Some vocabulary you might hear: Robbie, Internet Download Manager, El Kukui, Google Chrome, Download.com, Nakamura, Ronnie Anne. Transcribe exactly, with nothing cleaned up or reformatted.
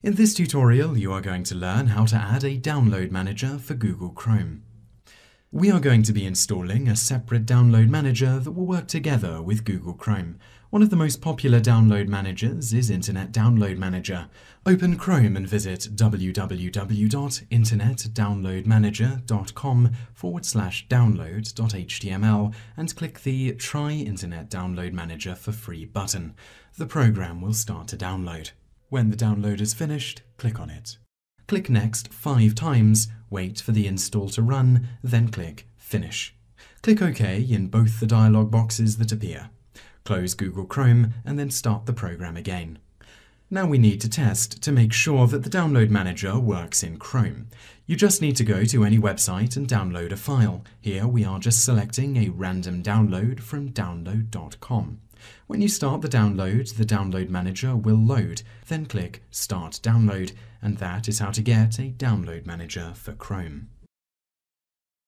In this tutorial, you are going to learn how to add a download manager for Google Chrome. We are going to be installing a separate download manager that will work together with Google Chrome. One of the most popular download managers is Internet Download Manager. Open Chrome and visit www.internetdownloadmanager.com forward slash download.html and click the Try Internet Download Manager for Free button. The program will start to download. When the download is finished, click on it. Click Next five times, wait for the install to run, then click Finish. Click OK in both the dialog boxes that appear. Close Google Chrome and then start the program again. Now we need to test to make sure that the download manager works in Chrome. You just need to go to any website and download a file. Here we are just selecting a random download from download dot com. When you start the download, the download manager will load, then click Start Download, and that is how to get a download manager for Chrome.